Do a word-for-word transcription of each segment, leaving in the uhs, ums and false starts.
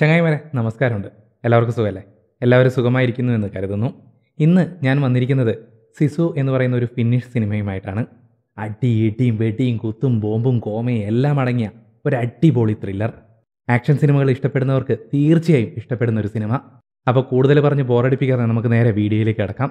ചങ്ങായിമാരെ നമസ്കാരമുണ്ട്. എല്ലാവർക്കും സുഖമല്ലേ? എല്ലാവരും സുഖമായിരിക്കുന്നു എന്ന് കരുതുന്നു. ഇന്ന് ഞാൻ വന്നിരിക്കുന്നത് സിസു എന്ന് പറയുന്ന ഒരു ഫിന്നിഷ് സിനിമയുമായിട്ടാണ്. അടി ഇടിയും വെടിയും കുത്തും ബോംബും കോമയും എല്ലാം അടങ്ങിയ ഒരു അടിപൊളി ത്രില്ലർ. ആക്ഷൻ സിനിമകൾ ഇഷ്ടപ്പെടുന്നവർക്ക് തീർച്ചയായും ഇഷ്ടപ്പെടുന്ന ഒരു സിനിമ. അപ്പോൾ കൂടുതൽ പറഞ്ഞ് ബോറടിപ്പിക്കാതെ നമുക്ക് നേരെ വീഡിയോയിലേക്ക് കടക്കാം.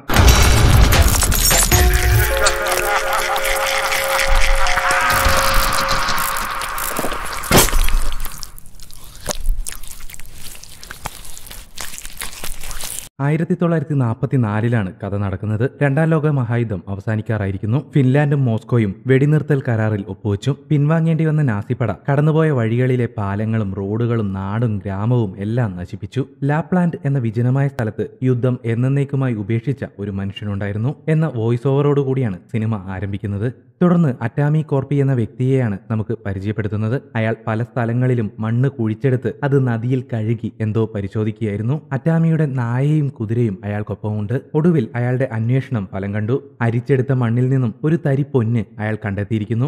ആയിരത്തി തൊള്ളായിരത്തി നാൽപ്പത്തി നാലിലാണ് കഥ നടക്കുന്നത്. രണ്ടാം ലോക മഹായുദ്ധം അവസാനിക്കാറായിരിക്കുന്നു. ഫിൻലാൻഡും മോസ്കോയും വെടിനിർത്തൽ കരാറിൽ ഒപ്പുവെച്ചു. പിൻവാങ്ങേണ്ടി വന്ന നാസിപ്പട കടന്നുപോയ വഴികളിലെ പാലങ്ങളും റോഡുകളും നാടും ഗ്രാമവും എല്ലാം നശിപ്പിച്ചു. ലാപ്ലാൻഡ് എന്ന വിജനമായ സ്ഥലത്ത് യുദ്ധം എന്നേക്കുമായി ഉപേക്ഷിച്ച ഒരു മനുഷ്യനുണ്ടായിരുന്നു എന്ന വോയിസ് ഓവറോടുകൂടിയാണ് സിനിമ ആരംഭിക്കുന്നത്. തുടർന്ന് അറ്റാമി കോർപ്പി എന്ന വ്യക്തിയെയാണ് നമുക്ക് പരിചയപ്പെടുത്തുന്നത്. അയാൾ പല സ്ഥലങ്ങളിലും മണ്ണ് കുഴിച്ചെടുത്ത് അത് നദിയിൽ കഴുകി എന്തോ പരിശോധിക്കുകയായിരുന്നു. അറ്റാമിയുടെ നായയും കുതിരയും അയാൾക്കൊപ്പമുണ്ട്. ഒടുവിൽ അയാളുടെ അന്വേഷണം ഫലം കണ്ടു. അരിച്ചെടുത്ത മണ്ണിൽ നിന്നും ഒരു തരി പൊന്ന് അയാൾ കണ്ടെത്തിയിരിക്കുന്നു.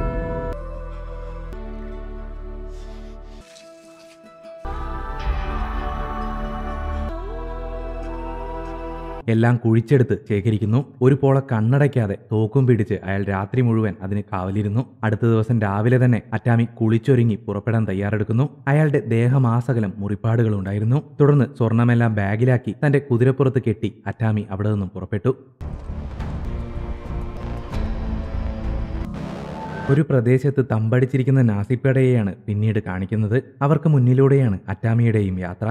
എല്ലാം കുഴിച്ചെടുത്ത് ശേഖരിക്കുന്നു. ഒരു പോള കണ്ണടയ്ക്കാതെ തോക്കും പിടിച്ച് അയാൾ രാത്രി മുഴുവൻ അതിന് കാവലിരുന്നു. അടുത്ത ദിവസം രാവിലെ തന്നെ അറ്റാമി കുളിച്ചൊരുങ്ങി പുറപ്പെടാൻ തയ്യാറെടുക്കുന്നു. അയാളുടെ ദേഹമാസകലം മുറിപ്പാടുകളുണ്ടായിരുന്നു. തുടർന്ന് സ്വർണമെല്ലാം ബാഗിലാക്കി തന്റെ കുതിരപ്പുറത്ത് കെട്ടി അറ്റാമി അവിടെ നിന്നും പുറപ്പെട്ടു. ഒരു പ്രദേശത്ത് തമ്പടിച്ചിരിക്കുന്ന നാസിപ്പടയെയാണ് പിന്നീട് കാണിക്കുന്നത്. അവർക്ക് മുന്നിലൂടെയാണ് അറ്റാമിയുടെയും യാത്ര.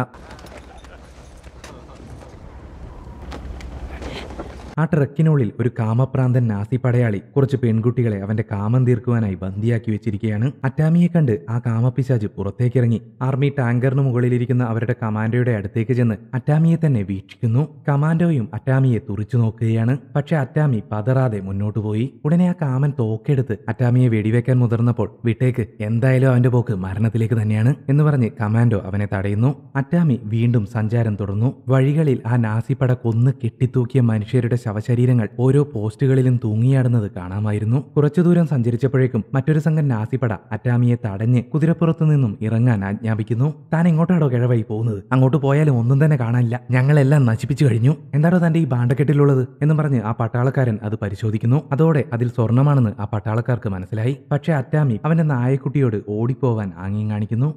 ആ ട്രക്കിനുള്ളിൽ ഒരു കാമപ്രാന്തൻ നാസി പടയാളി കുറച്ച് പെൺകുട്ടികളെ അവന്റെ കാമം തീർക്കുവാനായി ബന്ദിയാക്കി വെച്ചിരിക്കുകയാണ്. അറ്റാമിയെ കണ്ട് ആ കാമപ്പിശാച് പുറത്തേക്കിറങ്ങി ആർമി ടാങ്കറിന് മുകളിലിരിക്കുന്ന അവരുടെ കമാൻഡോയുടെ അടുത്തേക്ക് ചെന്ന് അറ്റാമിയെ തന്നെ വീക്ഷിക്കുന്നു. കമാൻഡോയും അറ്റാമിയെ തുറിച്ചു നോക്കുകയാണ്. പക്ഷെ അറ്റാമി പതറാതെ മുന്നോട്ടു പോയി. ഉടനെ ആ കാമൻ തോക്കെടുത്ത് അറ്റാമിയെ വെടിവെക്കാൻ മുതിർന്നപ്പോൾ വിട്ടേക്ക്, എന്തായാലും അവന്റെ പോക്ക് മരണത്തിലേക്ക് തന്നെയാണ് എന്ന് പറഞ്ഞ് കമാൻഡോ അവനെ തടയുന്നു. അറ്റാമി വീണ്ടും സഞ്ചാരം തുടർന്നു. വഴികളിൽ ആ നാസി പട കൊന്ന് കെട്ടിത്തൂക്കിയ മനുഷ്യരുടെ ശവശരീരങ്ങൾ ഓരോ പോസ്റ്റുകളിലും തൂങ്ങിയാടുന്നത് കാണാമായിരുന്നു. കുറച്ചു ദൂരം സഞ്ചരിച്ചപ്പോഴേക്കും മറ്റൊരു സംഘം നാസിപ്പട അറ്റാമിയെ തടഞ്ഞ് കുതിരപ്പുറത്തു നിന്നും ഇറങ്ങാൻ ആജ്ഞാപിക്കുന്നു. താൻ എങ്ങോട്ടാണോ കിഴവായി പോകുന്നത്? അങ്ങോട്ട് പോയാലും ഒന്നും തന്നെ കാണാനില്ല. ഞങ്ങളെല്ലാം നശിപ്പിച്ചു കഴിഞ്ഞു. എന്താണോ തന്റെ ഈ ബാണ്ടക്കെട്ടിലുള്ളത് എന്നും പറഞ്ഞ് ആ പട്ടാളക്കാരൻ അത് പരിശോധിക്കുന്നു. അതോടെ അതിൽ സ്വർണമാണെന്ന് ആ പട്ടാളക്കാർക്ക് മനസ്സിലായി. പക്ഷേ അറ്റാമി അവന്റെ നായക്കുട്ടിയോട് ഓടിപ്പോവാൻ ആംഗ്യം കാണിക്കുന്നു.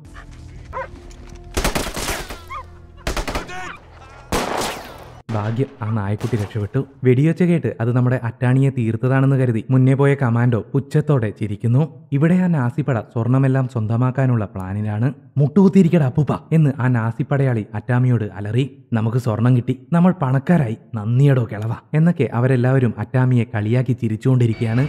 ഭാഗ്യം ആ നായക്കുട്ടി രക്ഷപ്പെട്ടു. വെടിയൊച്ച കേട്ട് അത് നമ്മുടെ അറ്റാണിയെ തീർത്തതാണെന്ന് കരുതി മുന്നേ പോയ കമാൻഡോ പുച്ഛത്തോടെ ചിരിക്കുന്നു. ഇവിടെ ആ നാസിപ്പട സ്വർണമെല്ലാം സ്വന്തമാക്കാനുള്ള പ്ലാനിലാണ്. മുട്ടുകുത്തിയിരിക്കട അപ്പൂപ്പ എന്ന് ആ നാസിപ്പടയാളി അറ്റാമിയോട് അലറി. നമുക്ക് സ്വർണം കിട്ടി, നമ്മൾ പണക്കാരായി, നന്ദിയടോ കിളവ എന്നൊക്കെ അവരെല്ലാവരും അറ്റാമിയെ കളിയാക്കി ചിരിച്ചുകൊണ്ടിരിക്കുകയാണ്.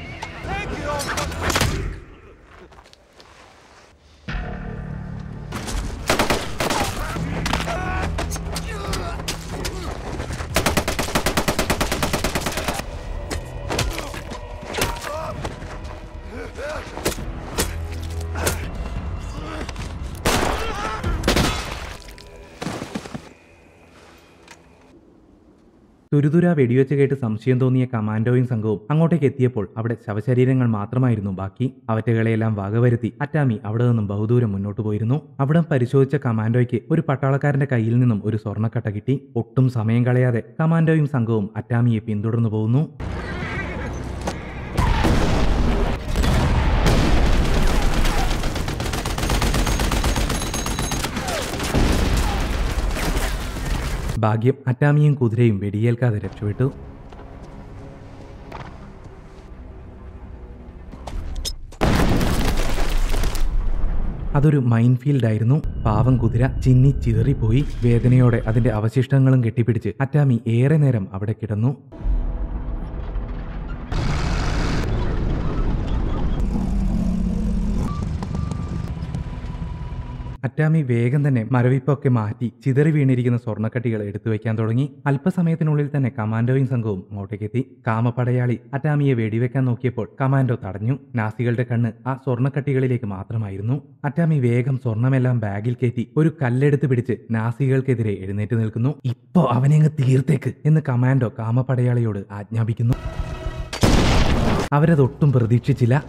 തുരുതുരാ വെടിവെച്ച് കേട്ട് സംശയം തോന്നിയ കമാൻഡോയും സംഘവും അങ്ങോട്ടേക്ക് എത്തിയപ്പോൾ അവിടെ ശവശരീരങ്ങൾ മാത്രമായിരുന്നു ബാക്കി. അവറ്റകളെയെല്ലാം വകവരുത്തി അറ്റാമി അവിടെ നിന്നും ബഹുദൂരം മുന്നോട്ട് പോയിരുന്നു. അവിടെ പരിശോധിച്ച കമാൻഡോയ്ക്ക് ഒരു പട്ടാളക്കാരന്റെ കയ്യിൽ നിന്നും ഒരു സ്വർണ്ണക്കട്ട കിട്ടി. ഒട്ടും സമയം കളയാതെ കമാൻഡോയും സംഘവും അറ്റാമിയെ പിന്തുടർന്നു പോകുന്നു. ഭാഗ്യം അറ്റാമിയും കുതിരയും വെടിയേൽക്കാതെ രക്ഷപ്പെട്ടു. അതൊരു മൈൻ ഫീൽഡായിരുന്നു. പാവം കുതിര ചിന്നി ചിതറിപ്പോയി. വേദനയോടെ അതിന്റെ അവശിഷ്ടങ്ങളും കെട്ടിപ്പിടിച്ച് അറ്റാമി ഏറെ നേരം അവിടെ കിടന്നു. അറ്റാമി വേഗം തന്നെ മരവിപ്പൊക്കെ മാറ്റി ചിതറി വീണിരിക്കുന്ന സ്വർണ്ണക്കട്ടികൾ എടുത്തു വയ്ക്കാൻ തുടങ്ങി. അല്പസമയത്തിനുള്ളിൽ തന്നെ കമാൻഡോയും സംഘവും അങ്ങോട്ടേക്കെത്തി. കാമപടയാളി അറ്റാമിയെ വെടിവെക്കാൻ നോക്കിയപ്പോൾ കമാൻഡോ തടഞ്ഞു. നാസികളുടെ കണ്ണ് ആ സ്വർണ്ണക്കട്ടികളിലേക്ക് മാത്രമായിരുന്നു. അറ്റാമി വേഗം സ്വർണ്ണമെല്ലാം ബാഗിൽ കയറ്റി ഒരു കല്ലെടുത്ത് പിടിച്ച് നാസികൾക്കെതിരെ എഴുന്നേറ്റ് നിൽക്കുന്നു. ഇപ്പോ അവനെ അങ്ങ് തീർത്തേക്ക് എന്ന് കമാൻഡോ കാമപടയാളിയോട് ആജ്ഞാപിക്കുന്നു. അവരതൊട്ടും പ്രതീക്ഷിച്ചില്ല.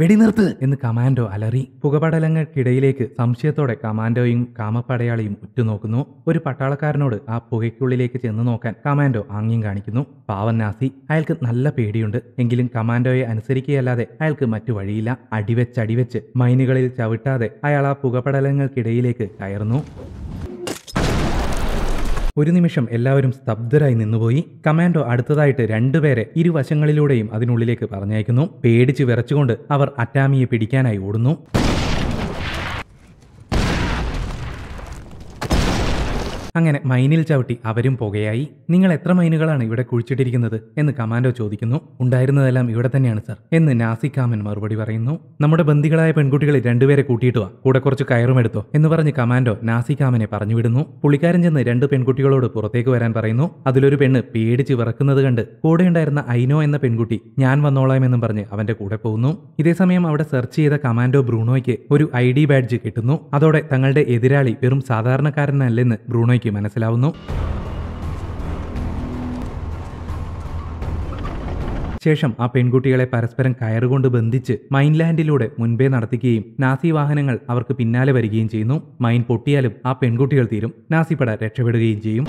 വെടിനിർത്ത് എന്ന് കമാൻഡോ അലറി. പുകപടലങ്ങൾക്കിടയിലേക്ക് സംശയത്തോടെ കമാൻഡോയും കാമപ്പടയാളിയും ഉറ്റുനോക്കുന്നു. ഒരു പട്ടാളക്കാരനോട് ആ പുകയ്ക്കുള്ളിലേക്ക് ചെന്ന് നോക്കാൻ കമാൻഡോ ആംഗ്യം കാണിക്കുന്നു. പാവൻ നാസി, അയാൾക്ക് നല്ല പേടിയുണ്ട്. എങ്കിലും കമാൻഡോയെ അനുസരിക്കുകയല്ലാതെ അയാൾക്ക് മറ്റു വഴിയില്ല. അടിവെച്ചടിവെച്ച് മൈനുകളിൽ ചവിട്ടാതെ അയാൾ ആ പുകപടലങ്ങൾക്കിടയിലേക്ക് കയറുന്നു. ഒരു നിമിഷം എല്ലാവരും സ്തബ്ധരായി നിന്നുപോയി. കമാൻഡോ അടുത്തതായിട്ട് രണ്ടുപേരെ ഇരുവശങ്ങളിലൂടെയും അതിനുള്ളിലേക്ക് പറഞ്ഞയക്കുന്നു. പേടിച്ച് വിറച്ചുകൊണ്ട് അവർ അറ്റാമിയെ പിടിക്കാനായി ഓടുന്നു. അങ്ങനെ മൈനിൽ ചവിട്ടി അവരും പുകയായി. നിങ്ങൾ എത്ര മൈനുകളാണ് ഇവിടെ കുഴിച്ചിട്ടിരിക്കുന്നത് എന്ന് കമാൻഡോ ചോദിക്കുന്നു. ഉണ്ടായിരുന്നതെല്ലാം ഇവിടെ തന്നെയാണ് സർ എന്ന് നാസിക്കാമൻ മറുപടി പറയുന്നു. നമ്മുടെ ബന്ദികളായ പെൺകുട്ടികളിൽ രണ്ടുപേരെ കൂട്ടിയിട്ടുവാ, കൂടെ കുറച്ച് കയറും എടുത്തോ എന്ന് പറഞ്ഞ് കമാൻഡോ നാസിക്കാമനെ പറഞ്ഞുവിടുന്നു. പുള്ളിക്കാരൻ ചെന്ന് രണ്ട് പെൺകുട്ടികളോട് പുറത്തേക്ക് വരാൻ പറയുന്നു. അതിലൊരു പെണ്ണ് പേടിച്ച് വിറക്കുന്നത് കണ്ട് കൂടെയുണ്ടായിരുന്ന ഐനോ എന്ന പെൺകുട്ടി ഞാൻ വന്നോളാം എന്നും പറഞ്ഞ് അവന്റെ കൂടെ പോകുന്നു. ഇതേസമയം അവിടെ സെർച്ച് ചെയ്ത കമാൻഡോ ബ്രൂണോയ്ക്ക് ഒരു ഐ ഡി ബാഡ്ജ് കിട്ടുന്നു. അതോടെ തങ്ങളുടെ എതിരാളി വെറും സാധാരണക്കാരനല്ലെന്ന് ബ്രൂണോയ്ക്ക് മനസ്സിലാവുന്നു. ശേഷം ആ പെൺകുട്ടികളെ പരസ്പരം കയറുകൊണ്ട് ബന്ധിച്ച് മൈൻലാൻഡിലൂടെ മുൻപേ നടത്തിക്കുകയും നാസി വാഹനങ്ങൾ അവർക്ക് പിന്നാലെ വരികയും ചെയ്യുന്നു. മൈൻ പൊട്ടിയാലും ആ പെൺകുട്ടികൾ തീരും. നാസിപ്പട രക്ഷപ്പെടുകയും ചെയ്യും.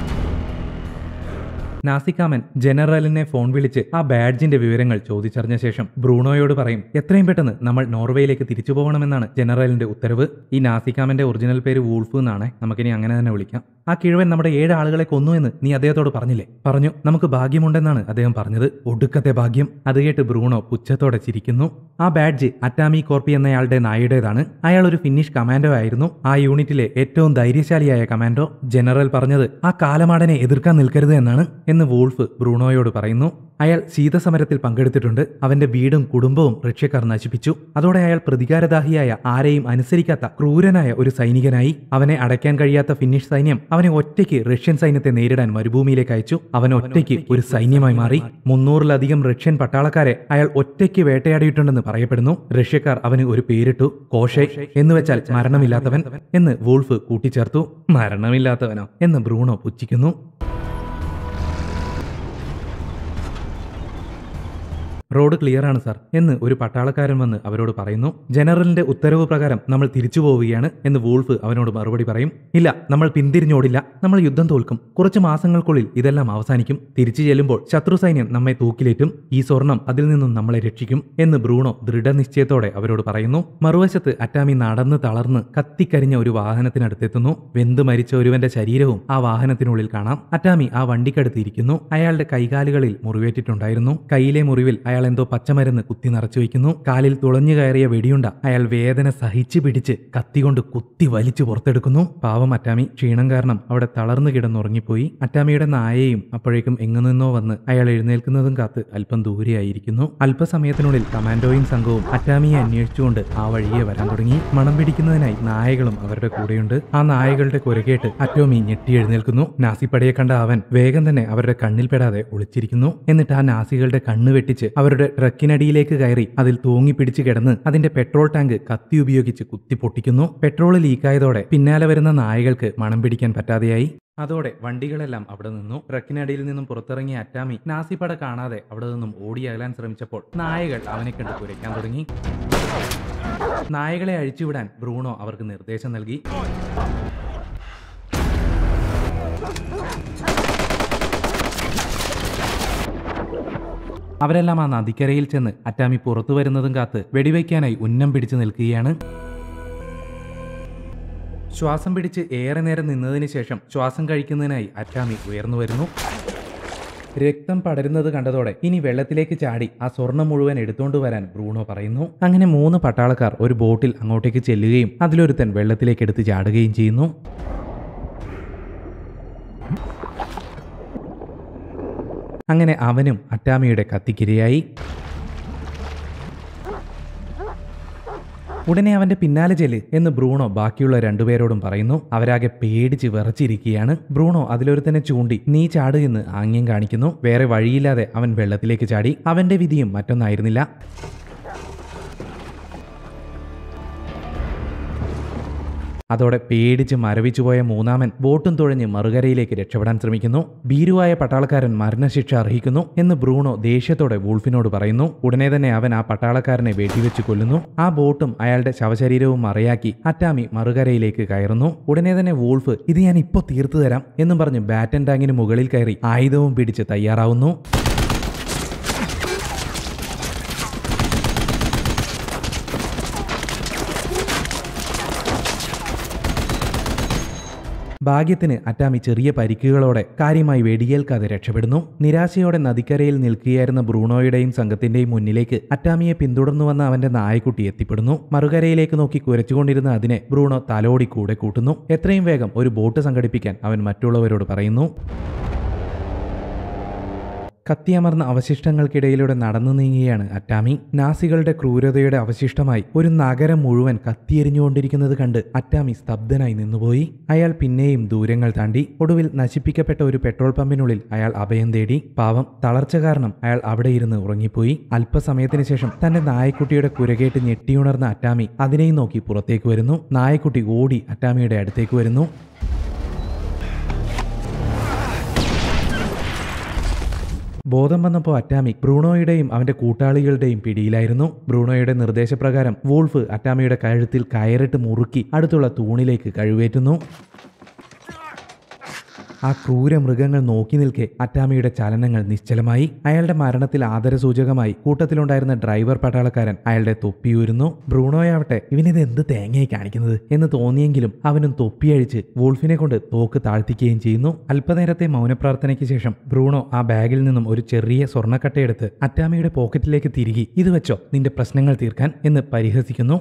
നാസിക്കാമൻ ജനറലിനെ ഫോൺ വിളിച്ച് ആ ബാഡ്ജിന്റെ വിവരങ്ങൾ ചോദിച്ചറിഞ്ഞ ശേഷം ബ്രൂണോയോട് പറയും, എത്രയും പെട്ടെന്ന് നമ്മൾ നോർവേയിലേക്ക് തിരിച്ചു പോകണമെന്നാണ് ജനറലിന്റെ ഉത്തരവ്. ഈ നാസിക്കാമന്റെ ഒറിജിനൽ പേര് വൂൾഫ് എന്നാണ്. നമുക്കിനി അങ്ങനെ തന്നെ വിളിക്കാം. ആ കിഴവൻ നമ്മുടെ ഏഴ് ആളുകളെ കൊന്നു എന്ന് നീ അദ്ദേഹത്തോട് പറഞ്ഞില്ലേ? പറഞ്ഞു. നമുക്ക് ഭാഗ്യമുണ്ടെന്നാണ് അദ്ദേഹം പറഞ്ഞത്. ഒടുക്കത്തെ ഭാഗ്യം. അത് കേട്ട് ബ്രൂണോ പുച്ഛത്തോടെ ചിരിക്കുന്നു. ആ ബാഡ്ജ് അറ്റാമി കോർപ്പി എന്നയാളുടെ നായയുടേതാണ്. അയാൾ ഒരു ഫിന്നിഷ് കമാൻഡോ ആയിരുന്നു, ആ യൂണിറ്റിലെ ഏറ്റവും ധൈര്യശാലിയായ കമാൻഡോ. ജനറൽ പറഞ്ഞത് ആ കാലമാടനെ എതിർക്കാൻ നിൽക്കരുത് എന്നാണ് എന്ന് വൂൾഫ് ബ്രൂണോയോട് പറയുന്നു. അയാൾ ശീതസമരത്തിൽ പങ്കെടുത്തിട്ടുണ്ട്. അവന്റെ വീടും കുടുംബവും റഷ്യക്കാർ നശിപ്പിച്ചു. അതോടെ അയാൾ പ്രതികാരദാഹിയായ, ആരെയും അനുസരിക്കാത്ത ക്രൂരനായ ഒരു സൈനികനായി. അവനെ അടയ്ക്കാൻ കഴിയാത്ത ഫിന്നിഷ് സൈന്യം അവനെ ഒറ്റയ്ക്ക് റഷ്യൻ സൈന്യത്തെ നേരിടാൻ മരുഭൂമിയിലേക്ക് അയച്ചു. അവൻ ഒറ്റയ്ക്ക് ഒരു സൈന്യമായി മാറി. മുന്നൂറിലധികം റഷ്യൻ പട്ടാളക്കാരെ അയാൾ ഒറ്റയ്ക്ക് വേട്ടയാടിയിട്ടുണ്ടെന്ന് പറയപ്പെടുന്നു. റഷ്യക്കാർ അവന് ഒരു പേരിട്ടു, കോഷെ എന്നുവെച്ചാൽ മരണമില്ലാത്തവൻ എന്ന് വൂൾഫ് കൂട്ടിച്ചേർത്തു. മരണമില്ലാത്തവനോ എന്ന് ബ്രൂണോ പുച്ഛിക്കുന്നു. റോഡ് ക്ലിയറാണ് സാർ എന്ന് ഒരു പട്ടാളക്കാരൻ വന്ന് അവരോട് പറയുന്നു. ജനറലിന്റെ ഉത്തരവ് പ്രകാരം നമ്മൾ തിരിച്ചു പോവുകയാണ് എന്ന് വൂൾഫ് അവനോട് മറുപടി പറയും. ഇല്ല, നമ്മൾ പിന്തിരിഞ്ഞോടില്ല. നമ്മൾ യുദ്ധം തോൽക്കും. കുറച്ച് മാസങ്ങൾക്കുള്ളിൽ ഇതെല്ലാം അവസാനിക്കും. തിരിച്ചു ചെല്ലുമ്പോൾ ശത്രു സൈന്യം നമ്മെ തൂക്കിലേറ്റും. ഈ സ്വർണം അതിൽ നിന്നും നമ്മളെ രക്ഷിക്കും എന്ന് ബ്രൂണോ ദൃഢനിശ്ചയത്തോടെ അവരോട് പറയുന്നു. മറുവശത്ത് അറ്റാമി നടന്ന് തളർന്ന് കത്തിക്കരിഞ്ഞ ഒരു വാഹനത്തിനടുത്തെത്തുന്നു. വെന്ത് മരിച്ച ഒരുവന്റെ ശരീരവും ആ വാഹനത്തിനുള്ളിൽ കാണാം. അറ്റാമി ആ വണ്ടിക്കടുത്തിരിക്കുന്നു. അയാളുടെ കൈകാലുകളിൽ മുറിവേറ്റിട്ടുണ്ടായിരുന്നു. കൈയിലെ മുറിവിൽ അയാൾ എന്തോ പച്ചമരുന്ന് കുത്തി നിറച്ചു വയ്ക്കുന്നു. കാലിൽ തുളഞ്ഞു കയറിയ വെടിയുണ്ട അയാൾ വേദന സഹിച്ചു പിടിച്ച് കത്തികൊണ്ട് കുത്തി വലിച്ചു പുറത്തെടുക്കുന്നു. പാവം അറ്റാമി ക്ഷീണം കാരണം അവിടെ തളർന്നു കിടന്നുറങ്ങിപ്പോയി. അറ്റാമിയുടെ നായയും അപ്പോഴേക്കും എങ്ങു നിന്നോ വന്ന് അയാൾ എഴുന്നേൽക്കുന്നതും കാത്ത് അല്പം ദൂരെയായിരിക്കുന്നു. അല്പസമയത്തിനുള്ളിൽ കമാൻഡോയും സംഘവും അറ്റാമിയെ അന്വേഷിച്ചുകൊണ്ട് ആ വഴിയെ വരാൻ തുടങ്ങി. മണം പിടിക്കുന്നതിനായി നായകളും അവരുടെ കൂടെയുണ്ട്. ആ നായകളുടെ കുരകേട്ട് അറ്റാമി ഞെട്ടി എഴുന്നേൽക്കുന്നു. നാസിപ്പടയെ കണ്ട അവൻ വേഗം തന്നെ അവരുടെ കണ്ണിൽപ്പെടാതെ ഒളിച്ചിരിക്കുന്നു. എന്നിട്ട് ആ നാസികളുടെ കണ്ണ് വെട്ടിച്ച് അവർ അവരുടെ ട്രക്കിനടിയിലേക്ക് കയറി അതിൽ തൂങ്ങിപ്പിടിച്ചു കിടന്ന് അതിന്റെ പെട്രോൾ ടാങ്ക് കത്തി ഉപയോഗിച്ച് കുത്തിപ്പൊട്ടിക്കുന്നു. പെട്രോൾ ലീക്കായതോടെ പിന്നാലെ വരുന്ന നായകൾക്ക് മണം പിടിക്കാൻ പറ്റാതെയായി. അതോടെ വണ്ടികളെല്ലാം അവിടെ നിന്നു. ട്രക്കിനടിയിൽ നിന്നും പുറത്തിറങ്ങിയ അറ്റാമി നാസിപ്പട കാണാതെ അവിടെ നിന്നും ഓടിയകലാൻ ശ്രമിച്ചപ്പോൾ നായകൾ അവനെ കണ്ട് കുരയ്ക്കാൻ തുടങ്ങി. നായകളെ അഴിച്ചുവിടാൻ ബ്രൂണോ അവർക്ക് നിർദ്ദേശം നൽകി. അവരെല്ലാം ആ നദിക്കരയിൽ ചെന്ന് അറ്റാമി പുറത്തു വരുന്നതും കാത്ത് വെടിവയ്ക്കാനായി ഉന്നം പിടിച്ചു നിൽക്കുകയാണ്. ശ്വാസം പിടിച്ച് ഏറെ നേരം നിന്നതിന് ശേഷം ശ്വാസം കഴിക്കുന്നതിനായി അറ്റാമി ഉയർന്നു വരുന്നു. രക്തം പടരുന്നത് കണ്ടതോടെ ഇനി വെള്ളത്തിലേക്ക് ചാടി ആ സ്വർണം മുഴുവൻ എടുത്തുകൊണ്ട് വരാൻ ബ്രൂണോ പറയുന്നു. അങ്ങനെ മൂന്ന് പട്ടാളക്കാർ ഒരു ബോട്ടിൽ അങ്ങോട്ടേക്ക് ചെല്ലുകയും അതിലൊരുത്തൻ വെള്ളത്തിലേക്ക് എടുത്ത് ചാടുകയും ചെയ്യുന്നു. അങ്ങനെ അവനും അറ്റാമിയുടെ കത്തിക്കിരയായി. ഉടനെ അവൻ്റെ പിന്നാലെ ചെല്ല് എന്ന് ബ്രൂണോ ബാക്കിയുള്ള രണ്ടുപേരോടും പറയുന്നു. അവരാകെ പേടിച്ച് വിറച്ചിരിക്കുകയാണ്. ബ്രൂണോ അതിലൊരുത്തനെ ചൂണ്ടി നീ ചാട് എന്ന് ആംഗ്യം കാണിക്കുന്നു. വേറെ വഴിയില്ലാതെ അവൻ വെള്ളത്തിലേക്ക് ചാടി. അവൻ്റെ വിധിയും മറ്റൊന്നായിരുന്നില്ല. അതോടെ പേടിച്ച് മരവിച്ചുപോയ മൂന്നാമൻ ബോട്ടും തുഴഞ്ഞ് മറുകരയിലേക്ക് രക്ഷപ്പെടാൻ ശ്രമിക്കുന്നു. ഭീരുവായ പട്ടാളക്കാരൻ മരണശിക്ഷ അർഹിക്കുന്നു എന്ന് ബ്രൂണോ ദേഷ്യത്തോടെ വൂൾഫിനോട് പറയുന്നു. ഉടനെ തന്നെ അവൻ ആ പട്ടാളക്കാരനെ വെടിവെച്ച് കൊല്ലുന്നു. ആ ബോട്ടും അയാളുടെ ശവശരീരവും മറയാക്കി അറ്റാമി മറുകരയിലേക്ക് കയറുന്നു. ഉടനെ തന്നെ വൂൾഫ് ഇത് ഞാൻ ഇപ്പോൾ തീർത്തു തരാം എന്നും പറഞ്ഞ് ബാറ്റൻ ടാങ്കിന് മുകളിൽ കയറി ആയുധവും പിടിച്ച് തയ്യാറാവുന്നു. ഭാഗ്യത്തിന് അറ്റാമി ചെറിയ പരിക്കുകളോടെ കാര്യമായി വെടിയേൽക്കാതെ രക്ഷപ്പെടുന്നു. നിരാശയോടെ നദിക്കരയിൽ നിൽക്കുകയായിരുന്ന ബ്രൂണോയുടെയും സംഘത്തിന്റെയും മുന്നിലേക്ക് അറ്റാമിയെ പിന്തുടർന്നു വന്ന അവന്റെ നായക്കുട്ടി എത്തിപ്പെടുന്നു. മറുകരയിലേക്ക് നോക്കി കുരച്ചുകൊണ്ടിരുന്ന അതിനെ ബ്രൂണോ തലോടി കൂടെ കൂട്ടുന്നു. എത്രയും വേഗം ഒരു ബോട്ട് സംഘടിപ്പിക്കാൻ അവൻ മറ്റുള്ളവരോട് പറയുന്നു. കത്തിയമർന്ന അവശിഷ്ടങ്ങൾക്കിടയിലൂടെ നടന്നു നീങ്ങിയാണ് അറ്റാമി. നാസികളുടെ ക്രൂരതയുടെ അവശിഷ്ടമായി ഒരു നഗരം മുഴുവൻ കത്തിയെരിഞ്ഞുകൊണ്ടിരിക്കുന്നത് കണ്ട് അറ്റാമി സ്തബ്ധനായി നിന്നുപോയി. അയാൾ പിന്നെയും ദൂരങ്ങൾ താണ്ടി ഒടുവിൽ നശിപ്പിക്കപ്പെട്ട ഒരു പെട്രോൾ പമ്പിനുള്ളിൽ അയാൾ അഭയം തേടി. പാവം, തളർച്ച കാരണം അയാൾ അവിടെ ഇരുന്ന് ഉറങ്ങിപ്പോയി. അല്പസമയത്തിന് ശേഷം തന്റെ നായക്കുട്ടിയുടെ കുരകേട്ട് ഞെട്ടിയുണർന്ന അറ്റാമി അതിനെയും നോക്കി പുറത്തേക്ക് വരുന്നു. നായക്കുട്ടി ഓടി അറ്റാമിയുടെ അടുത്തേക്ക് വരുന്നു. ബോധം വന്നപ്പോൾ അറ്റാമി ബ്രൂണോയുടെയും അവന്റെ കൂട്ടാളികളുടെയും പിടിയിലായിരുന്നു. ബ്രൂണോയുടെ നിർദ്ദേശപ്രകാരം വൂൾഫ് അറ്റാമിയുടെ കഴുത്തിൽ കയറിട്ട് മുറുക്കി അടുത്തുള്ള തൂണിലേക്ക് കഴുവേറ്റുന്നു. ആ ക്രൂര മൃഗങ്ങൾ നോക്കി നിൽക്കെ അറ്റാമിയുടെ ചലനങ്ങൾ നിശ്ചലമായി. അയാളുടെ മരണത്തിൽ ആദരസൂചകമായി കൂട്ടത്തിലുണ്ടായിരുന്ന ഡ്രൈവർ പട്ടാളക്കാരൻ അയാളുടെ തൊപ്പിയൂരുന്നു. ബ്രൂണോയാവട്ടെ ഇവനിത് എന്ത് തേങ്ങയെ കാണിക്കുന്നത് എന്ന് തോന്നിയെങ്കിലും അവനും തൊപ്പിയഴിച്ച് വൂൾഫിനെ കൊണ്ട് തോക്ക് താഴ്ത്തിക്കുകയും ചെയ്യുന്നു. അല്പനേരത്തെ മൗനപ്രാർത്ഥനയ്ക്ക് ശേഷം ബ്രൂണോ ആ ബാഗിൽ നിന്നും ഒരു ചെറിയ സ്വർണ്ണക്കട്ടയെടുത്ത് അറ്റാമിയുടെ പോക്കറ്റിലേക്ക് തിരികി ഇത് വെച്ചോ നിന്റെ പ്രശ്നങ്ങൾ തീർക്കാൻ എന്ന് പരിഹസിക്കുന്നു.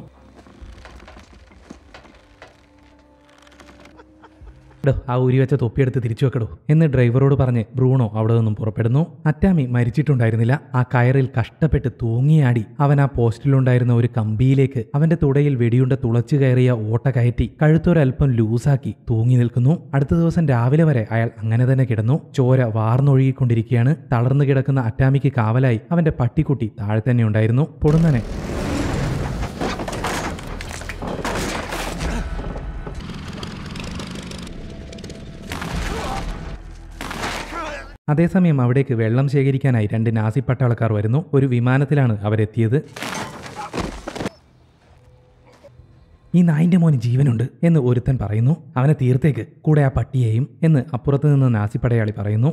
ഡോ ആ ഊരി വെച്ച തൊപ്പിയെടുത്ത് തിരിച്ചു വെക്കടോ എന്ന് ഡ്രൈവറോട് പറഞ്ഞ് ബ്രൂണോ അവിടെ നിന്നും പുറപ്പെടുന്നു. അറ്റാമി മരിച്ചിട്ടുണ്ടായിരുന്നില്ല. ആ കയറിൽ കഷ്ടപ്പെട്ട് തൂങ്ങിയാടി അവൻ ആ പോസ്റ്റിലുണ്ടായിരുന്ന ഒരു കമ്പിയിലേക്ക് അവന്റെ തുടയിൽ വെടിയുണ്ട തുളച്ചു കയറിയ ഓട്ട കയറ്റി കഴുത്തൊരൽപ്പം ലൂസാക്കി തൂങ്ങി നിൽക്കുന്നു. അടുത്ത ദിവസം രാവിലെ വരെ അയാൾ അങ്ങനെ തന്നെ കിടന്നു. ചോര വാർന്നൊഴുകിക്കൊണ്ടിരിക്കുകയാണ്. തളർന്നു കിടക്കുന്ന അറ്റാമിക്ക് കാവലായി അവന്റെ പട്ടിക്കുട്ടി താഴെ തന്നെ ഉണ്ടായിരുന്നു. പൊടുന്നനെ അതേസമയം അവിടേക്ക് വെള്ളം ശേഖരിക്കാനായി രണ്ട് നാസി പട്ടാളക്കാർ വരുന്നു. ഒരു വിമാനത്തിലാണ് അവരെത്തിയത്. ഈ നായിൻ്റെ മോന് ജീവനുണ്ട് എന്ന് ഒരുത്തൻ പറയുന്നു. അവനെ തീർത്തേക്ക്, കൂടെ ആ പട്ടിയെയും എന്ന് അപ്പുറത്ത് നിന്ന് നാസി പടയാളി പറയുന്നു.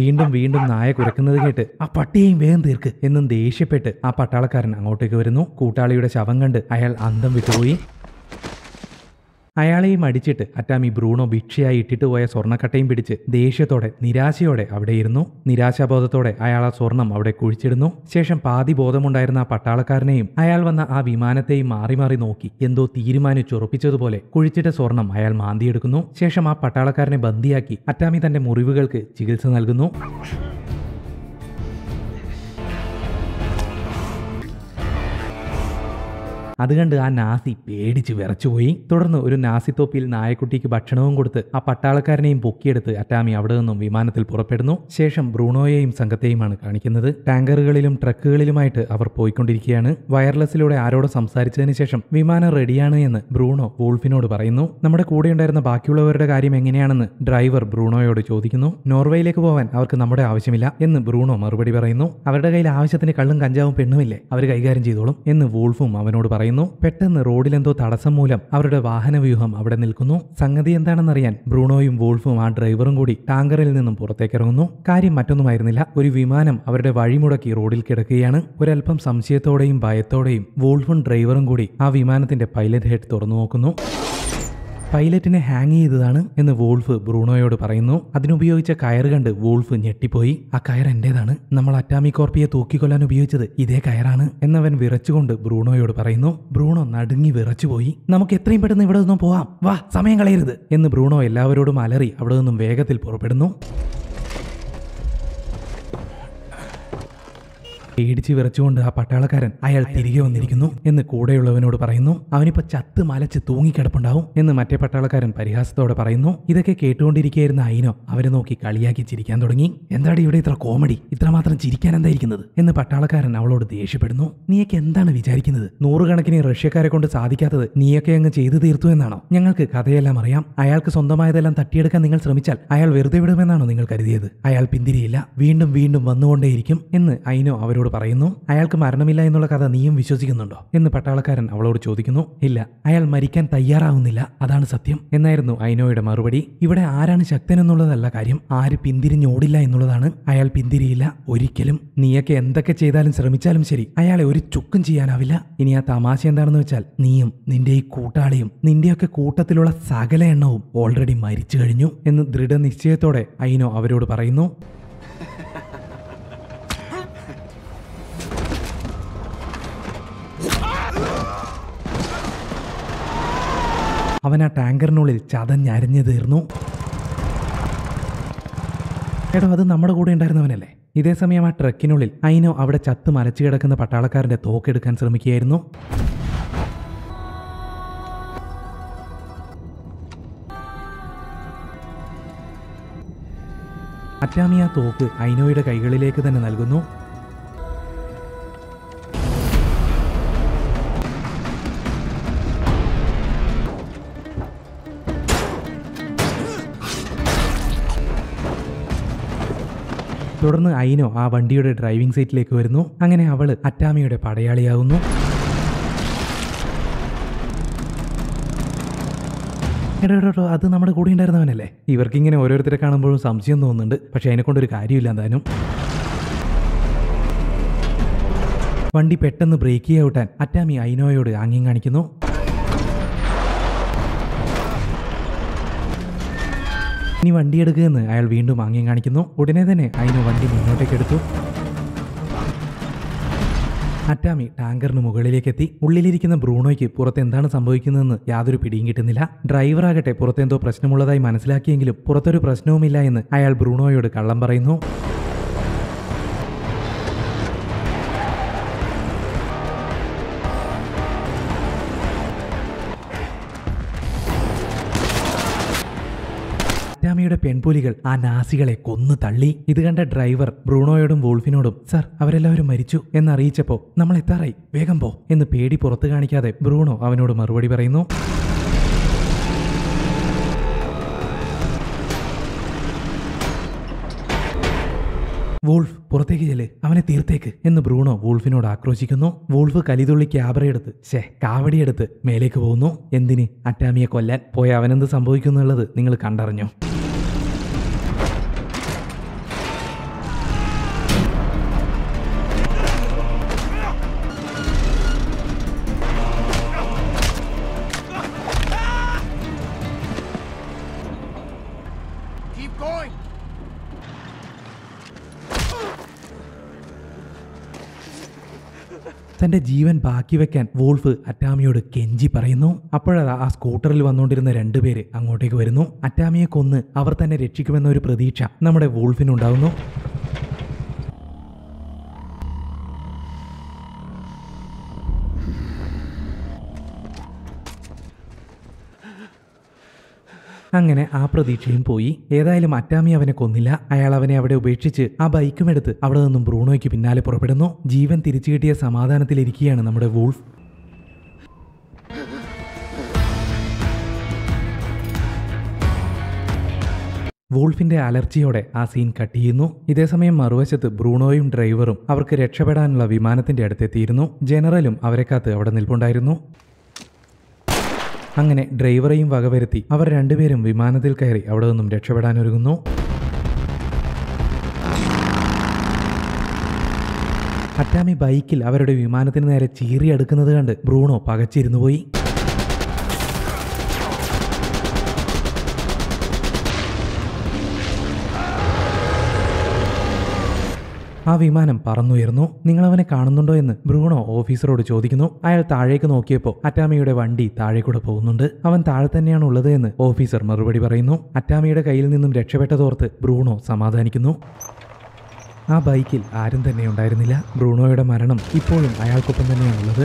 വീണ്ടും വീണ്ടും നായ കുരക്കുന്നത് കേട്ട് ആ പട്ടിയെയും വേഗം തീർക്ക് എന്നും ദേഷ്യപ്പെട്ട് ആ പട്ടാളക്കാരൻ അങ്ങോട്ടേക്ക് വരുന്നു. കൂട്ടാളിയുടെ ശവം കണ്ട് അയാൾ അന്തം വിട്ടുപോയി. അയാളെയും അടിച്ചിട്ട് അറ്റാമി ബ്രൂണോ ഭിക്ഷയായി ഇട്ടിട്ട് പോയ സ്വർണ്ണക്കട്ടയും പിടിച്ച് ദേഷ്യത്തോടെ നിരാശയോടെ അവിടെയിരുന്നു. നിരാശാബോധത്തോടെ അയാൾ ആ സ്വർണം അവിടെ കുഴിച്ചിടുന്നു. ശേഷം പാതി ബോധമുണ്ടായിരുന്ന ആ പട്ടാളക്കാരനെയും അയാൾ വന്ന ആ വിമാനത്തെയും മാറി മാറി നോക്കി എന്തോ തീരുമാനിച്ചുറപ്പിച്ചതുപോലെ കുഴിച്ചിട്ട സ്വർണം അയാൾ മാന്തിയെടുക്കുന്നു. ശേഷം ആ പട്ടാളക്കാരനെ ബന്ദിയാക്കി അറ്റാമി തന്റെ മുറിവുകൾക്ക് ചികിത്സ നൽകുന്നു. അതുകണ്ട് ആ നാസി പേടിച്ച് വിറച്ചുപോയി. തുടർന്ന് ഒരു നാസിത്തോപ്പിയിൽ നായക്കുട്ടിക്ക് ഭക്ഷണവും കൊടുത്ത് ആ പട്ടാളക്കാരനെയും പൊക്കിയെടുത്ത് അറ്റാമി അവിടെ നിന്നും വിമാനത്തിൽ പുറപ്പെടുന്നു. ശേഷം ബ്രൂണോയെയും സംഘത്തെയുമാണ് കാണിക്കുന്നത്. ടാങ്കറുകളിലും ട്രക്കുകളിലുമായിട്ട് അവർ പോയിക്കൊണ്ടിരിക്കുകയാണ്. വയർലെസ്സിലൂടെ ആരോട് സംസാരിച്ചതിന് ശേഷം വിമാനം റെഡിയാണ് എന്ന് ബ്രൂണോ വൂൾഫിനോട് പറയുന്നു. നമ്മുടെ കൂടെയുണ്ടായിരുന്ന ബാക്കിയുള്ളവരുടെ കാര്യം എങ്ങനെയാണെന്ന് ഡ്രൈവർ ബ്രൂണോയോട് ചോദിക്കുന്നു. നോർവേയിലേക്ക് പോവാൻ അവർക്ക് നമ്മുടെ ആവശ്യമില്ല എന്ന് ബ്രൂണോ മറുപടി പറയുന്നു. അവരുടെ കയ്യിൽ ആവശ്യത്തിന് കള്ളും കഞ്ചാവും പെണ്ണുമില്ലേ, അവർ കൈകാര്യം ചെയ്തോളും എന്ന് വൂൾഫും അവനോട് പറയുന്നു. പെട്ടെന്ന് റോഡിലെന്തോ തടസ്സം മൂലം അവരുടെ വാഹനവ്യൂഹം അവിടെ നിൽക്കുന്നു. സംഗതി എന്താണെന്നറിയാൻ ബ്രൂണോയും വൂൾഫും ആ ഡ്രൈവറും കൂടി ടാങ്കറിൽ നിന്നും പുറത്തേക്കിറങ്ങുന്നു. കാര്യം മറ്റൊന്നുമായിരുന്നില്ല, ഒരു വിമാനം അവരുടെ വഴിമുടക്കി റോഡിൽ കിടക്കുകയാണ്. ഒരൽപ്പം സംശയത്തോടെയും ഭയത്തോടെയും വൂൾഫും ഡ്രൈവറും കൂടി ആ വിമാനത്തിന്റെ പൈലറ്റ് ഹെഡ് തുറന്നു നോക്കുന്നു. പൈലറ്റിനെ ഹാങ് ചെയ്തതാണ് എന്ന് വോൾഫ് ബ്രൂണോയോട് പറയുന്നു. അതിനുപയോഗിച്ച കയർ കണ്ട് വോൾഫ് ഞെട്ടിപ്പോയി. ആ കയർ എന്റേതാണ്, നമ്മൾ അറ്റാമികോർപ്പിയെ തൂക്കിക്കൊല്ലാൻ ഉപയോഗിച്ചത് ഇതേ കയറാണ് എന്നവൻ വിറച്ചുകൊണ്ട് ബ്രൂണോയോട് പറയുന്നു. ബ്രൂണോ നടുങ്ങി വിറച്ചുപോയി. നമുക്ക് എത്രയും പെട്ടെന്ന് ഇവിടെ നിന്നും പോവാം, വാ സമയം കളയരുത് എന്ന് ബ്രൂണോ എല്ലാവരോടും അലറി അവിടെ നിന്നും വേഗത്തിൽ പുറപ്പെടുന്നു. പേടിച്ച് വിറച്ചുകൊണ്ട് ആ പട്ടാളക്കാരൻ അയാൾ തിരികെ വന്നിരിക്കുന്നു എന്ന് കൂടെയുള്ളവനോട് പറയുന്നു. അവനിപ്പോ ചത്ത് മലച്ച് തൂങ്ങിക്കിടപ്പുണ്ടാവും എന്ന് മറ്റേ പട്ടാളക്കാരൻ പരിഹാസത്തോടെ പറയുന്നു. ഇതൊക്കെ കേട്ടുകൊണ്ടിരിക്കുകയായിരുന്ന അയിനോ അവരെ നോക്കി കളിയാക്കി ചിരിക്കാൻ തുടങ്ങി. എന്താണ് ഇവിടെ ഇത്ര കോമഡി, ഇത്രമാത്രം ചിരിക്കാൻ എന്തായിരിക്കുന്നത് എന്ന് പട്ടാളക്കാരൻ അവളോട് ദേഷ്യപ്പെടുന്നു. നീയൊക്കെ എന്താണ് വിചാരിക്കുന്നത്, നൂറുകണക്കിന് റഷ്യക്കാരെ കൊണ്ട് സാധിക്കാത്തത് നീയൊക്കെ അങ്ങ് ചെയ്തു തീർത്തു എന്നാണോ? ഞങ്ങൾക്ക് കഥയെല്ലാം അറിയാം. അയാൾക്ക് സ്വന്തമായതെല്ലാം തട്ടിയെടുക്കാൻ നിങ്ങൾ ശ്രമിച്ചാൽ അയാൾ വെറുതെ വിടുമെന്നാണോ നിങ്ങൾ കരുതിയത്? അയാൾ പിന്തിരിയില്ല, വീണ്ടും വീണ്ടും വന്നുകൊണ്ടേയിരിക്കും എന്ന് അയിനോ അവരോട് പറയുന്നു. അയാൾക്ക് മരണമില്ല എന്നുള്ള കഥ നീയും വിശ്വസിക്കുന്നുണ്ടോ എന്ന് പട്ടാളക്കാരൻ അവളോട് ചോദിക്കുന്നു. ഇല്ല, അയാൾ മരിക്കാൻ തയ്യാറാവുന്നില്ല, അതാണ് സത്യം എന്നായിരുന്നു അയിനോയുടെ മറുപടി. ഇവിടെ ആരാണ് ശക്തൻ എന്നുള്ളതല്ല കാര്യം, ആര് പിന്തിരിഞ്ഞോടില്ല എന്നുള്ളതാണ്. അയാൾ പിന്തിരിയില്ല ഒരിക്കലും. നീയൊക്കെ എന്തൊക്കെ ചെയ്താലും ശ്രമിച്ചാലും ശരി, അയാളെ ഒരു ചുക്കും ചെയ്യാനാവില്ല. ഇനി ആ തമാശ എന്താണെന്ന് വെച്ചാൽ നീയും നിന്റെ ഈ കൂട്ടാളിയും നിന്റെയൊക്കെ കൂട്ടത്തിലുള്ള സകല എണ്ണവും ഓൾറെഡി മരിച്ചു കഴിഞ്ഞു എന്ന് ദൃഢനിശ്ചയത്തോടെ അയിനോ അവരോട് പറയുന്നു. അവൻ ആ ടാങ്കറിനുള്ളിൽ ചതഞ്ഞരിഞ്ഞു തീർന്നു. എടോ, അത് നമ്മുടെ കൂടെ ഉണ്ടായിരുന്നവനല്ലേ? ഇതേ സമയം ആ ട്രക്കിനുള്ളിൽ അയിനോ അവിടെ ചത്ത് മലച്ചു കിടക്കുന്ന പട്ടാളക്കാരൻ്റെ തോക്കെടുക്കാൻ ശ്രമിക്കുകയായിരുന്നു. അറ്റാമി ആ തോക്ക് അയിനോയുടെ കൈകളിലേക്ക് തന്നെ നൽകുന്നു. തുടർന്ന് അയിനോ ആ വണ്ടിയുടെ ഡ്രൈവിംഗ് സീറ്റിലേക്ക് വരുന്നു. അങ്ങനെ അവൾ അറ്റാമിയുടെ പടയാളിയാകുന്നു. എടോ, അത് നമ്മുടെ കൂടെ ഉണ്ടായിരുന്നവനല്ലേ? ഇവർക്കിങ്ങനെ ഓരോരുത്തരെ കാണുമ്പോഴും സംശയം തോന്നുന്നുണ്ട്, പക്ഷെ അതിനെക്കൊണ്ടൊരു കാര്യമില്ല. എന്തായാലും വണ്ടി പെട്ടെന്ന് ബ്രേക്ക് ചെയ്യൂട്ടാൻ അറ്റാമി അയിനോയോട് ആംഗ്യം കാണിക്കുന്നു. ഇനി വണ്ടിയെടുക്കുമെന്ന് അയാൾ വീണ്ടും ആംഗ്യം കാണിക്കുന്നു. ഉടനെ തന്നെ അയിനോ വണ്ടി മുന്നോട്ടേക്കെടുത്തു. അറ്റാമി ടാങ്കറിന് മുകളിലേക്കെത്തി. ഉള്ളിലിരിക്കുന്ന ബ്രൂണോയ്ക്ക് പുറത്ത് എന്താണ് സംഭവിക്കുന്നതെന്ന് യാതൊരു പിടിയും കിട്ടുന്നില്ല. ഡ്രൈവറാകട്ടെ പുറത്തെന്തോ പ്രശ്നമുള്ളതായി മനസ്സിലാക്കിയെങ്കിലും പുറത്തൊരു പ്രശ്നവുമില്ല എന്ന് അയാൾ ബ്രൂണോയോട് കള്ളം പറയുന്നു. അറ്റാമിയുടെ പെൺപുലികൾ ആ നാസികളെ കൊന്നു തള്ളി. ഇത് കണ്ട ഡ്രൈവർ ബ്രൂണോയോടും വോൾഫിനോടും സർ അവരെല്ലാവരും മരിച്ചു എന്നറിയിച്ചപ്പോൾ നമ്മൾ എത്താറായി, വേഗം പോ എന്ന് പേടി പുറത്തു കാണിക്കാതെ ബ്രൂണോ അവനോട് മറുപടി പറയുന്നു. വോൾഫ് പുറത്തേക്ക് ചെല്ല്, അവനെ തീർത്തേക്ക് എന്ന് ബ്രൂണോ വോൾഫിനോട് ആക്രോശിക്കുന്നു. വോൾഫ് കലിതുള്ളി ക്യാബറ എടുത്ത് ശേ കാവടിയെടുത്ത് മേലേക്ക് പോകുന്നു. എന്തിന്? അറ്റാമിയെ കൊല്ലാൻ. പോയ അവനെന്ത് സംഭവിക്കുന്നുള്ളത് നിങ്ങൾ കണ്ടറിഞ്ഞോ? തന്റെ ജീവൻ ബാക്കി വെക്കാൻ വോൾഫ് അറ്റാമിയോട് കെഞ്ചി പറയുന്നു. അപ്പോഴതാ ആ സ്കൂട്ടറിൽ വന്നുകൊണ്ടിരുന്ന രണ്ടുപേര് അങ്ങോട്ടേക്ക് വരുന്നു. അറ്റാമിയെ കൊന്ന് അവർ തന്നെ രക്ഷിക്കുമെന്ന ഒരു പ്രതീക്ഷ നമ്മുടെ വോൾഫിനുണ്ടാവുന്നു. അങ്ങനെ ആ പ്രതീക്ഷയും പോയി. ഏതായാലും അറ്റാമി അവനെ കൊന്നില്ല. അയാൾ അവനെ അവിടെ ഉപേക്ഷിച്ച് ആ ബൈക്കുമെടുത്ത് അവിടെ നിന്നും ബ്രൂണോയ്ക്ക് പിന്നാലെ പുറപ്പെടുന്നു. ജീവൻ തിരിച്ചു കിട്ടിയ സമാധാനത്തിലിരിക്കുകയാണ് നമ്മുടെ വോൾഫ്. വോൾഫിന്റെ അലർച്ചയോടെ ആ സീൻ കട്ട് ചെയ്യുന്നു. ഇതേസമയം മറുവശത്ത് ബ്രൂണോയും ഡ്രൈവറും അവർക്ക് രക്ഷപ്പെടാനുള്ള വിമാനത്തിന്റെ അടുത്തെത്തിയിരുന്നു. ജനറലും അവരെ കാത്ത് അവിടെ നിൽപ്പുണ്ടായിരുന്നു. അങ്ങനെ ഡ്രൈവറെയും വകവരുത്തി അവർ രണ്ടുപേരും വിമാനത്തിൽ കയറി അവിടെ നിന്നും രക്ഷപ്പെടാനൊരുങ്ങുന്നു. അറ്റാമി ബൈക്കിൽ അവരുടെ വിമാനത്തിന് നേരെ ചീറിയടുക്കുന്നത് കണ്ട് ബ്രൂണോ പകച്ചിരുന്നു പോയി. ആ വിമാനം പറന്നുയർന്നു. നിങ്ങളവനെ കാണുന്നുണ്ടോ എന്ന് ബ്രൂണോ ഓഫീസറോട് ചോദിക്കുന്നു. അയാൾ താഴേക്ക് നോക്കിയപ്പോൾ അറ്റാമിയുടെ വണ്ടി താഴെ കൂടെ പോകുന്നുണ്ട്. അവൻ താഴെ തന്നെയാണ് ഉള്ളത് എന്ന് ഓഫീസർ മറുപടി പറയുന്നു. അറ്റാമിയുടെ കയ്യിൽ നിന്നും രക്ഷപ്പെട്ടതോർത്ത് ബ്രൂണോ സമാധാനിക്കുന്നു. ആ ബൈക്കിൽ ആരും തന്നെ ഉണ്ടായിരുന്നില്ല. ബ്രൂണോയുടെ മരണം ഇപ്പോഴും അയാൾക്കൊപ്പം തന്നെയാണുള്ളത്.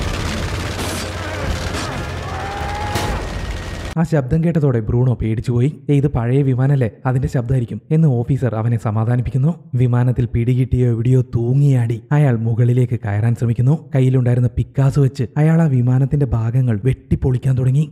ആ ശബ്ദം കേട്ടതോടെ ബ്രൂണോ പേടിച്ചുപോയി. ഇത് പഴയ വിമാനല്ലേ, അതിന്റെ ശബ്ദമായിരിക്കും എന്ന് ഓഫീസർ അവനെ സമാധാനിപ്പിക്കുന്നു. വിമാനത്തിൽ പിടികിട്ടിയോ എവിടെയോ തൂങ്ങിയാടി അയാൾ മുകളിലേക്ക് കയറാൻ ശ്രമിക്കുന്നു. കയ്യിലുണ്ടായിരുന്ന പിക്കാസ് വെച്ച് അയാൾ ആ വിമാനത്തിന്റെ ഭാഗങ്ങൾ വെട്ടിപ്പൊളിക്കാൻ തുടങ്ങി.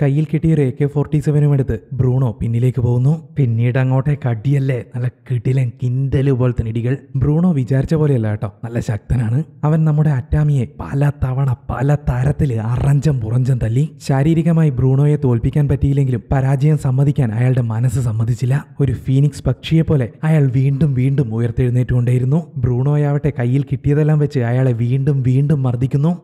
കയ്യിൽ കിട്ടിയ ഒരു എ കെ ഫോർട്ടി സെവനും എടുത്ത് ബ്രൂണോ പിന്നിലേക്ക് പോകുന്നു. പിന്നീട് അങ്ങോട്ടേ കടിയല്ലേ, നല്ല കിടിലൻ കിന്തല് പോലത്തെ ഇടികൾ. ബ്രൂണോ വിചാരിച്ച പോലെയല്ല കേട്ടോ, നല്ല ശക്തനാണ് അവൻ. നമ്മുടെ അറ്റാമിയെ പല തവണ പല തരത്തിൽ അറഞ്ചം പുറഞ്ചം തല്ലി. ശാരീരികമായി ബ്രൂണോയെ തോൽപ്പിക്കാൻ പറ്റിയില്ലെങ്കിലും പരാജയം സമ്മതിക്കാൻ അയാളുടെ മനസ്സ് സമ്മതിച്ചില്ല. ഒരു ഫീനിക്സ് പക്ഷിയെ പോലെ അയാൾ വീണ്ടും വീണ്ടും ഉയർത്തെഴുന്നേറ്റുകൊണ്ടേയിരുന്നു. ബ്രൂണോയാവട്ടെ കയ്യിൽ കിട്ടിയതെല്ലാം വെച്ച് അയാളെ വീണ്ടും വീണ്ടും മർദ്ദിക്കുന്നു.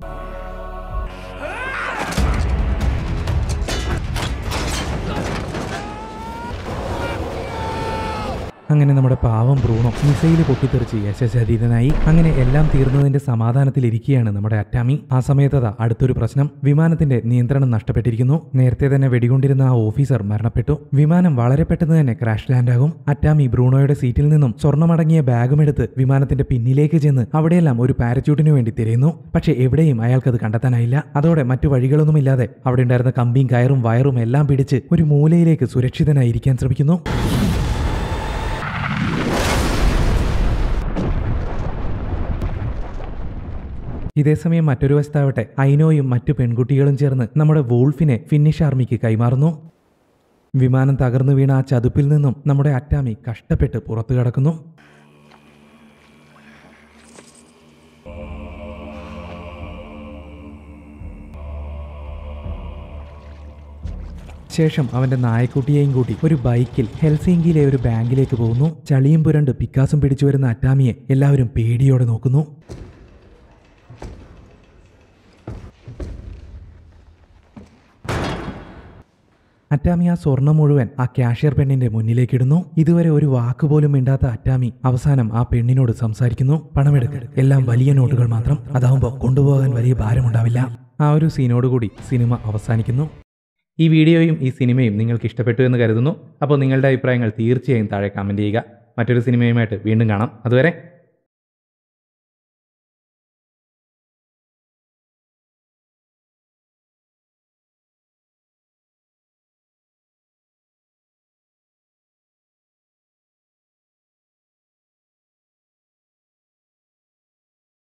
അങ്ങനെ നമ്മുടെ പാവം ബ്രൂണോ മിസൈല് പൊട്ടിത്തെറിച്ച് യശശരീരനായി. അങ്ങനെ എല്ലാം തീർന്നതിന്റെ സമാധാനത്തിലിരിക്കുകയാണ് നമ്മുടെ അറ്റാമി. ആ സമയത്തതാ അടുത്തൊരു പ്രശ്നം. വിമാനത്തിന്റെ നിയന്ത്രണം നഷ്ടപ്പെട്ടിരിക്കുന്നു. നേരത്തെ തന്നെ വെടികൊണ്ടിരുന്ന ആ ഓഫീസർ മരണപ്പെട്ടു. വിമാനം വളരെ പെട്ടെന്ന് തന്നെ ക്രാഷ് ലാൻഡ് ആകും. അറ്റാമി ബ്രൂണോയുടെ സീറ്റിൽ നിന്നും സ്വർണ്ണമടങ്ങിയ ബാഗുമെടുത്ത് വിമാനത്തിന്റെ പിന്നിലേക്ക് ചെന്ന് അവിടെയെല്ലാം ഒരു പാരച്യൂട്ടിനു വേണ്ടി തിരയുന്നു. പക്ഷെ എവിടെയും അയാൾക്കത് കണ്ടെത്താനായില്ല. അതോടെ മറ്റു വഴികളൊന്നുമില്ലാതെ അവിടെ ഉണ്ടായിരുന്ന കമ്പിയും കയറും വയറും എല്ലാം പിടിച്ച് ഒരു മൂലയിലേക്ക് സുരക്ഷിതനായിരിക്കാൻ ശ്രമിക്കുന്നു. ഇതേസമയം മറ്റൊരു വശത്താവട്ടെ ഐനോയും മറ്റു പെൺകുട്ടികളും ചേർന്ന് നമ്മുടെ വോൾഫിനെ ഫിന്നിഷ് ആർമിക്ക് കൈമാറുന്നു. വിമാനം തകർന്നു വീണ ആ ചതുപ്പിൽ നിന്നും നമ്മുടെ അറ്റാമി കഷ്ടപ്പെട്ട് പുറത്തു കടക്കുന്നു. ശേഷം അവന്റെ നായക്കുട്ടിയെയും കൂട്ടി ഒരു ബൈക്കിൽ ഹെൽസിങ്കിയിലെ ഒരു ബാങ്കിലേക്ക് പോകുന്നു. ചളിയും പുരണ്ട് പിക്കാസും പിടിച്ചു വരുന്ന അറ്റാമിയെ എല്ലാവരും പേടിയോടെ നോക്കുന്നു. അറ്റാമി ആ സ്വർണം മുഴുവൻ ആ കാഷ്യർ പെണ്ണിന്റെ മുന്നിലേക്കിടുന്നു. ഇതുവരെ ഒരു വാക്കുപോലും മിണ്ടാത്ത അറ്റാമി അവസാനം ആ പെണ്ണിനോട് സംസാരിക്കുന്നു. പണമെടുക്ക, എല്ലാം വലിയ നോട്ടുകൾ മാത്രം, അതാവുമ്പോൾ കൊണ്ടുപോകാൻ വലിയ ഭാരമുണ്ടാവില്ല. ആ ഒരു സീനോടുകൂടി സിനിമ അവസാനിക്കുന്നു. ഈ വീഡിയോയും ഈ സിനിമയും നിങ്ങൾക്ക് ഇഷ്ടപ്പെട്ടു എന്ന് കരുതുന്നു. അപ്പോൾ നിങ്ങളുടെ അഭിപ്രായങ്ങൾ തീർച്ചയായും താഴെ കമൻറ്റ് ചെയ്യുക. മറ്റൊരു സിനിമയുമായിട്ട് വീണ്ടും കാണാം. അതുവരെ